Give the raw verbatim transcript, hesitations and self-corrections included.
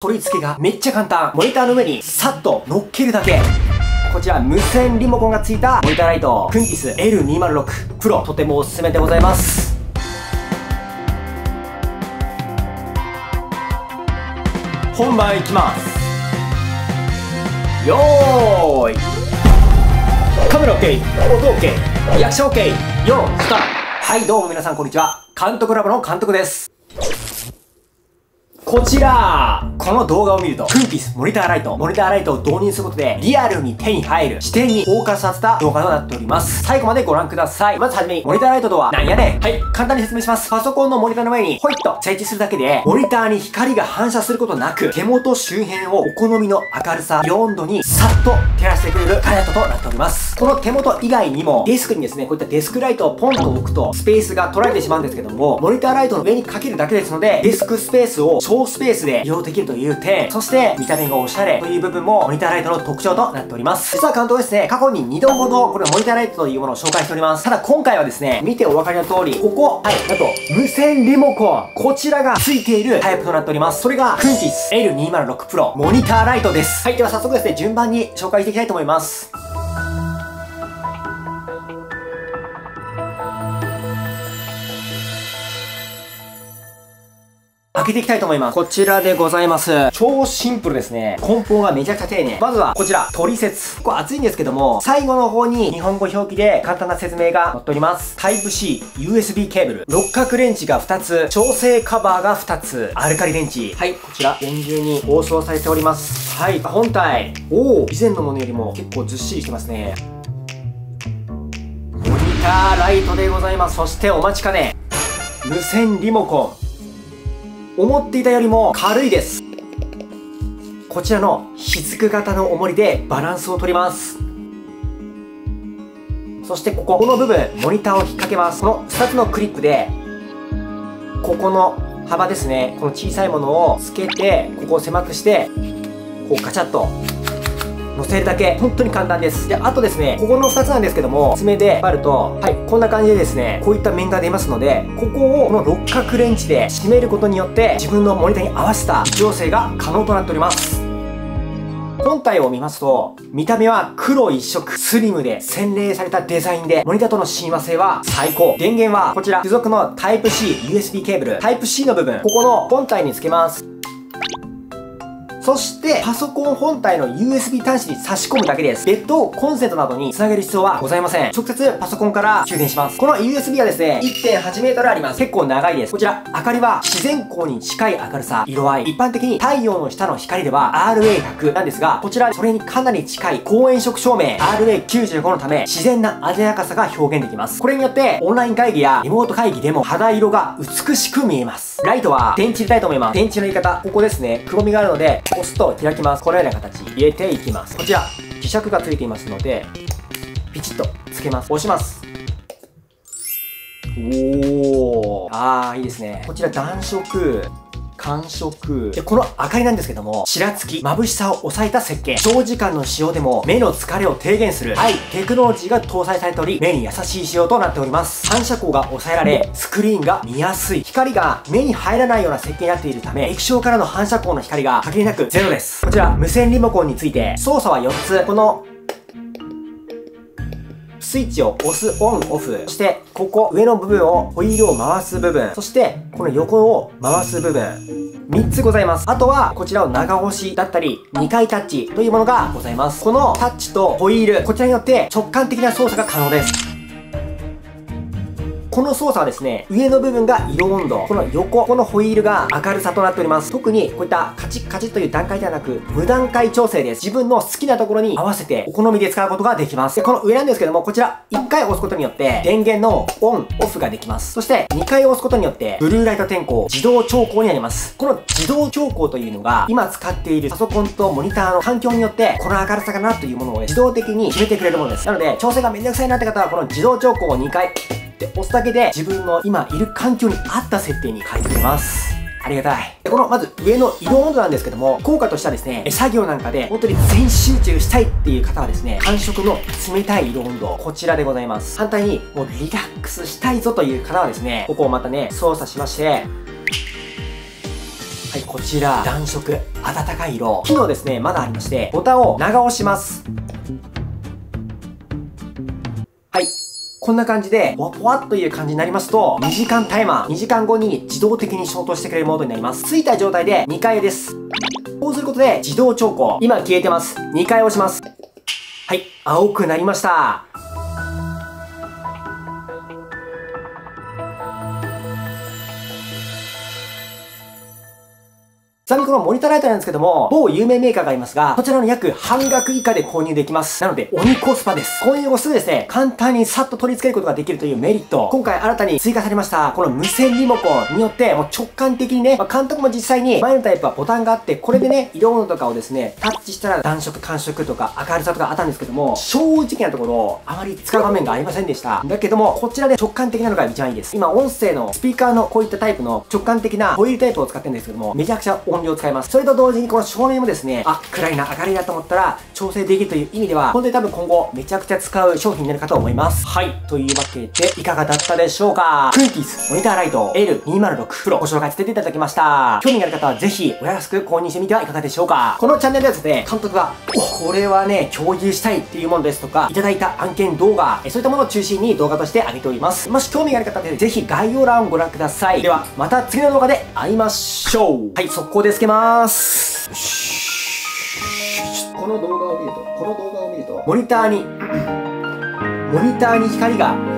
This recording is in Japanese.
取り付けがめっちゃ簡単。モニターの上にさっと乗っけるだけ。こちら無線リモコンがついたモニターライト、クンティス エルにひゃくろく プロ、とてもおすすめでございます。本番いきます。よーい、カメラ OK、 音 OK、 役者 OK、 よースタート。はいどうも皆さんこんにちは、監督ラボの監督です。こちら、この動画を見ると、クンティスモニターライト、モニターライトを導入することで、リアルに手に入る、視点にフォーカスさせた動画となっております。最後までご覧ください。まずはじめに、モニターライトとは何やねん。はい、簡単に説明します。パソコンのモニターの上に、ホイッと設置するだけで、モニターに光が反射することなく、手元周辺をお好みの明るさ、温度にさっと照らしてくれるライトとなっております。この手元以外にも、デスクにですね、こういったデスクライトをポンと置くと、スペースが取られてしまうんですけども、モニターライトの上にかけるだけですので、デスクスペースをスペースで利用できるという点、そして見た目がおしゃれという部分もモニターライトの特徴となっております。実は監督ですね、過去ににどほどこのモニターライトというものを紹介しております。ただ今回はですね、見てお分かりの通り、ここ、はい、なんと無線リモコン、こちらが付いているタイプとなっております。それがクンティス エルにひゃくろく プロモニターライトです。はい、では早速ですね、順番に紹介していきたいと思います。開けていきたいと思います。こちらでございます。超シンプルですね。梱包がめちゃくちゃ丁寧。まずはこちら、取説。これ熱いんですけども、最後の方に日本語表記で簡単な説明が載っております。タイプシー、ユーエスビー ケーブル、六角レンチがふたつ、調整カバーがふたつ、アルカリ電池。はい、こちら、厳重に包装されております。はい、本体。おー、以前のものよりも結構ずっしりしてますね。モニターライトでございます。そしてお待ちかね。無線リモコン。思っていたよりも軽いです。こちらのひずく型の重りでバランスを取ります。そしてここ、この部分モニターを引っ掛けます。このふたつのクリップでここの幅ですね、この小さいものをつけて、ここを狭くしてこうガチャッと乗せるだけ。本当に簡単です。で、あとですね、ここのふたつなんですけども、爪で割ると、はい、こんな感じでですね、こういった面が出ますので、ここをこの六角レンチで締めることによって、自分のモニターに合わせた調整が可能となっております。本体を見ますと、見た目は黒一色、スリムで洗練されたデザインで、モニターとの親和性は最高。電源はこちら、付属の タイプシー ユーエスビー ケーブル、タイプシー の部分、ここの本体につけます。そして、パソコン本体の ユーエスビー 端子に差し込むだけです。別途、コンセントなどに繋げる必要はございません。直接、パソコンから給電します。この ユーエスビー はですね、いってんはちメートルあります。結構長いです。こちら、明かりは自然光に近い明るさ、色合い。一般的に太陽の下の光では アールエーひゃく なんですが、こちら、それにかなり近い高炎色照明 アールエーきゅうじゅうご のため、自然な鮮やかさが表現できます。これによって、オンライン会議やリモート会議でも肌色が美しく見えます。ライトは、電池入れたいと思います。電池の入れ方、ここですね、くぼみがあるので、押すと開きます。このような形入れていきます。こちら磁石がついていますので、ピチッとつけます。押します。おお、あーいいですね。こちら暖色、寒色で、この明かりなんですけども、ちらつき、眩しさを抑えた設計。長時間の使用でも目の疲れを低減するアイテクノロジーが搭載されており、目に優しい仕様となっております。反射光が抑えられ、スクリーンが見やすい。光が目に入らないような設計になっているため、液晶からの反射光の光が限りなくゼロです。こちら無線リモコンについて、操作はよっつ。このスイッチを押す、オン、オフ。そして、ここ、上の部分を、ホイールを回す部分。そして、この横を回す部分。みっつございます。あとは、こちらを長押しだったり、にかいタッチというものがございます。このタッチとホイール、こちらによって直感的な操作が可能です。この操作はですね、上の部分が色温度、この横、このホイールが明るさとなっております。特にこういったカチッカチッという段階ではなく、無段階調整です。自分の好きなところに合わせてお好みで使うことができます。で、この上なんですけども、こちらいっかい押すことによって電源のオン、オフができます。そしてにかい押すことによってブルーライト転向、自動調光になります。この自動調光というのが今使っているパソコンとモニターの環境によってこの明るさかなというものを自動的に決めてくれるものです。なので調整がめんどくさいなって方は、この自動調光をにかいで押すだけで自分の今いる環境に合った設定に変えてくれます。ありがたい。で、このまず上の色温度なんですけども、効果としてはですね、作業なんかで本当に全集中したいっていう方はですね、寒色の冷たい色温度、こちらでございます。反対にもうリラックスしたいぞという方はですね、ここをまたね操作しまして、はい、こちら、暖色、暖かい色。機能ですね、まだありまして、ボタンを長押します。はい。こんな感じで、ポワポワっという感じになりますと、にじかんタイマー、にじかんごに自動的に消灯してくれるモードになります。ついた状態でにかいです。こうすることで、自動調光。今消えてます。にかい押します。はい、青くなりました。ちなみにこのモニターライトなんですけども、某有名メーカーがありますが、こちらの約半額以下で購入できます。なので、鬼コスパです。購入後すぐですね、簡単にさっと取り付けることができるというメリット。今回新たに追加されました、この無線リモコンによって、もう直感的にね、まあ、監督も実際に前のタイプはボタンがあって、これでね、色とかをですね、タッチしたら暖色、寒色とか明るさとかあったんですけども、正直なところ、あまり使う場面がありませんでした。だけども、こちらで直感的なのが一番いいです。今、音声のスピーカーのこういったタイプの直感的なホイールタイプを使ってるんですけども、めちゃくちゃ音量を使います。それと同時にこの照明もですね、あ、暗いな、明るいなと思ったら調整できるという意味では、本当に多分今後めちゃくちゃ使う商品になるかと思います。はい。というわけで、いかがだったでしょうか？クンキーズモニターライト エルにひゃくろく Pro ご紹介させていただきました。興味がある方はぜひお安く購入してみてはいかがでしょうか？このチャンネルではですね、監督が、お、これはね、共有したいっていうものですとか、いただいた案件動画、そういったものを中心に動画として上げております。もし興味がある方はぜひ概要欄をご覧ください。では、また次の動画で会いましょう。はい、速攻ここでつけまーす。この動画を見ると、この動画を見ると、モニターに、モニターに光が。